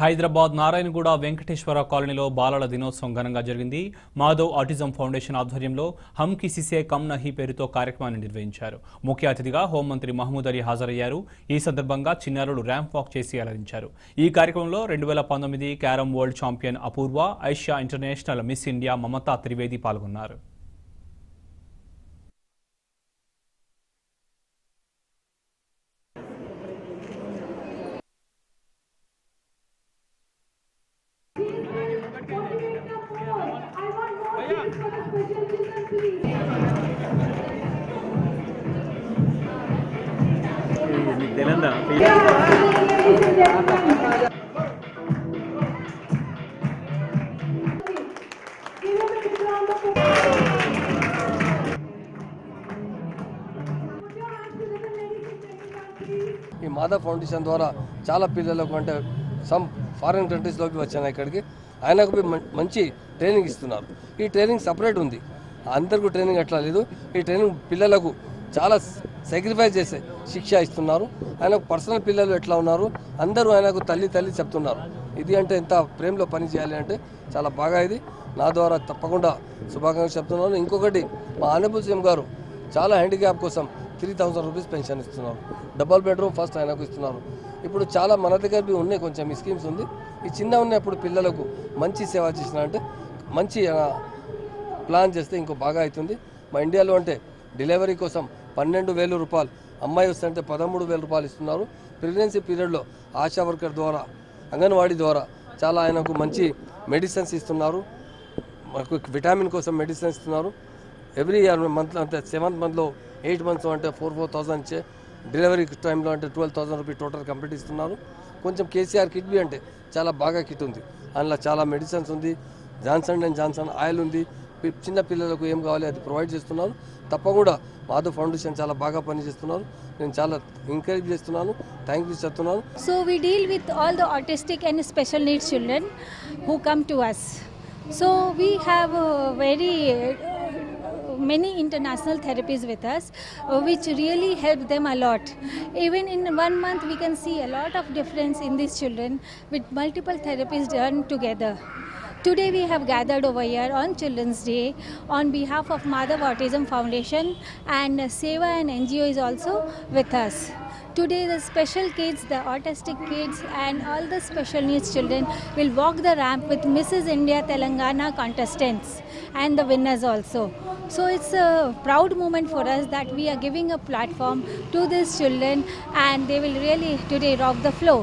హైదరాబాద్ నారాయణగూడ వెంకటేశ్వర కాలనీలో బాలల దినోత్సవం ఘనంగా జరిగింది. మాధవ్ ఆటిజం ఫౌండేషన్ ఆధ్వర్యంలో హమ్ కిసి సే కమ్ నహీ పేరుతో కార్యక్రమాన్ని నిర్వహించారు. ముఖ్య అతిథిగా హోంమంత్రి మహమూద్ అలీ హాజరయ్యారు. ఈ సందర్భంగా చిన్నారులు ర్యాంప్ వాక్ చేసి అలరించారు. ఈ కార్యక్రమంలో 2019 carrom world champion Apoorva, Aisha international Miss India Mamata Trivedi పాల్గొన్నారు. ఈ మాధవ్ ఫౌండేషన్ ద్వారా చాలా పిల్లలకు అంటే సమ్ ఫారిన్ కంట్రీస్లోకి వచ్చాను ఇక్కడికి, ఆయనకు మంచి ట్రైనింగ్ ఇస్తున్నారు. ఈ ట్రైనింగ్ సపరేట్ ఉంది, అందరికీ ట్రైనింగ్ అట్లా లేదు. ఈ ట్రైనింగ్ పిల్లలకు చాలా సాక్రిఫైస్ చేసే శిక్ష ఇస్తున్నారు. ఆయనకు పర్సనల్ పిల్లలు ఎట్లా ఉన్నారు అందరూ ఆయనకు తల్లి తల్లి చెప్తున్నారు. ఇది అంటే ఎంత ప్రేమలో పని చేయాలి అంటే చాలా బాగా ఇది నా ద్వారా తప్పకుండా శుభాకాంక్షలు చెప్తున్నాను. ఇంకొకటి మా ఆనబుల్ సీఎం గారు చాలా హ్యాండిక్యాప్ కోసం 3000 రూపీస్ పెన్షన్ ఇస్తున్నారు. డబల్ బెడ్రూమ్ ఫస్ట్ ఆయనకు ఇస్తున్నారు. ఇప్పుడు చాలా మన దగ్గర ఉన్నాయి కొంచెం ఈ స్కీమ్స్ ఉంది. ఈ చిన్న ఉన్నప్పుడు పిల్లలకు మంచి సేవ చేసిన అంటే మంచి ప్లాన్ చేస్తే ఇంకో బాగా అవుతుంది. మా ఇండియాలో అంటే డెలివరీ కోసం 12,000 రూపాయలు, అమ్మాయి వస్తుంటే 13,000 రూపాయలు ఇస్తున్నారు. ప్రెగ్నెన్సీ పీరియడ్లో ఆశా వర్కర్ ద్వారా అంగన్వాడీ ద్వారా చాలా ఆయనకు మంచి మెడిసిన్స్ ఇస్తున్నారు. మనకు విటమిన్ కోసం మెడిసిన్స్ ఇస్తున్నారు. ఎవ్రీ ఇయర్ మంత్లో అంటే 7th మంత్లో 8 మంత్స్ అంటే 4,000 ఇచ్చే డెలివరీ టైంలో అంటే 12,000 రూపీస్ టోటల్ కంప్లీట్ ఇస్తున్నారు. కొంచెం కేసీఆర్ కిట్ బి అంటే చాలా బాగా కిట్ ఉంది, అందులో చాలా మెడిసిన్స్ ఉంది. జాన్సన్ ఆయిల్ ఉంది. చిన్న పిల్లలకు ఏం కావాలి అది ప్రొవైడ్ చేస్తున్నారు. తప్పకుండా మాధవ్ ఫౌండేషన్ చాలా బాగా పనిచేస్తున్నారు. నేను చాలా ఎంకరేజ్ చేస్తున్నాను, థ్యాంక్ యూ చెప్తున్నాను. So we deal with all the autistic and special needs children who come to us. So we have very many international therapies with us, which really help them a lot. Even in 1 month we can see a lot of difference in these children with multiple therapies done together. Today we have gathered over here on Children's Day on behalf of Mother Autism Foundation, and Seva and NGO is also with us. Today the special kids, the autistic kids and all the special needs children will walk the ramp with Mrs. India Telangana contestants and the winners also. So it's a proud moment for us that we are giving a platform to these children, and they will really today rock the floor.